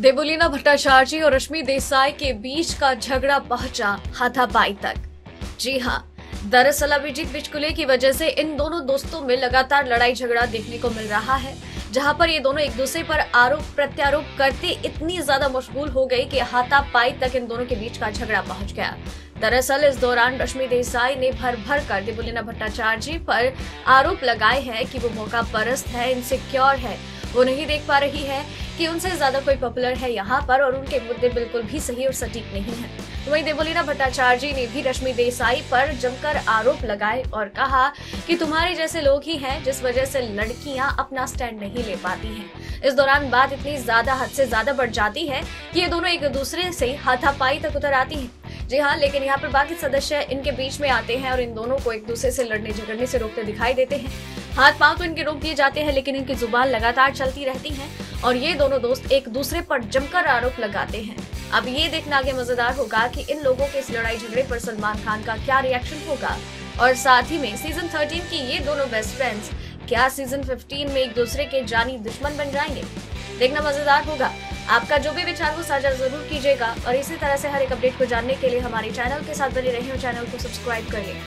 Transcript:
देवोलीना भट्टाचार्जी और रश्मि देसाई के बीच का झगड़ा पहुंचा हाथापाई तक। जी हां, दरअसल अभिजीत बिचकुले की वजह से इन दोनों दोस्तों में लगातार लड़ाई झगड़ा देखने को मिल रहा है, जहां पर ये दोनों एक दूसरे पर आरोप प्रत्यारोप करते इतनी ज्यादा मशगूल हो गई कि हाथापाई तक इन दोनों के बीच का झगड़ा पहुंच गया। दरअसल इस दौरान रश्मि देसाई ने भर कर देवोलीना भट्टाचार्जी पर आरोप लगाए हैं कि वो मौका परस्त है, इनसिक्योर है, वो नहीं देख पा रही है कि उनसे ज्यादा कोई पॉपुलर है यहाँ पर और उनके मुद्दे बिल्कुल भी सही और सटीक नहीं है। वहीं देवोलीना भट्टाचार्जी ने भी रश्मि देसाई पर जमकर आरोप लगाए और कहा कि तुम्हारे जैसे लोग ही हैं जिस वजह से लड़कियां अपना स्टैंड नहीं ले पाती हैं। इस दौरान बात इतनी ज्यादा हद से ज्यादा बढ़ जाती है कि ये दोनों एक दूसरे से हाथापाई तक उतर आती हैं। जी हाँ, लेकिन यहाँ पर बाकी सदस्य इनके बीच में आते हैं और इन दोनों को एक दूसरे से लड़ने झगड़ने से रोकते दिखाई देते हैं। हाथ पांव तो इनके रोक दिए जाते हैं, लेकिन इनकी जुबान लगातार चलती रहती है और ये दोनों दोस्त एक दूसरे पर जमकर आरोप लगाते हैं। अब ये देखना आगे मजेदार होगा कि इन लोगों के इस लड़ाई झगड़े पर सलमान खान का क्या रिएक्शन होगा और साथ ही में सीजन 13 की ये दोनों बेस्ट फ्रेंड्स क्या सीजन 15 में एक दूसरे के जानी दुश्मन बन जाएंगे। देखना मजेदार होगा। आपका जो भी विचार हो साझा जरूर कीजिएगा और इसी तरह से हर एक अपडेट को जानने के लिए हमारे चैनल के साथ बने रहें और चैनल को सब्सक्राइब करें।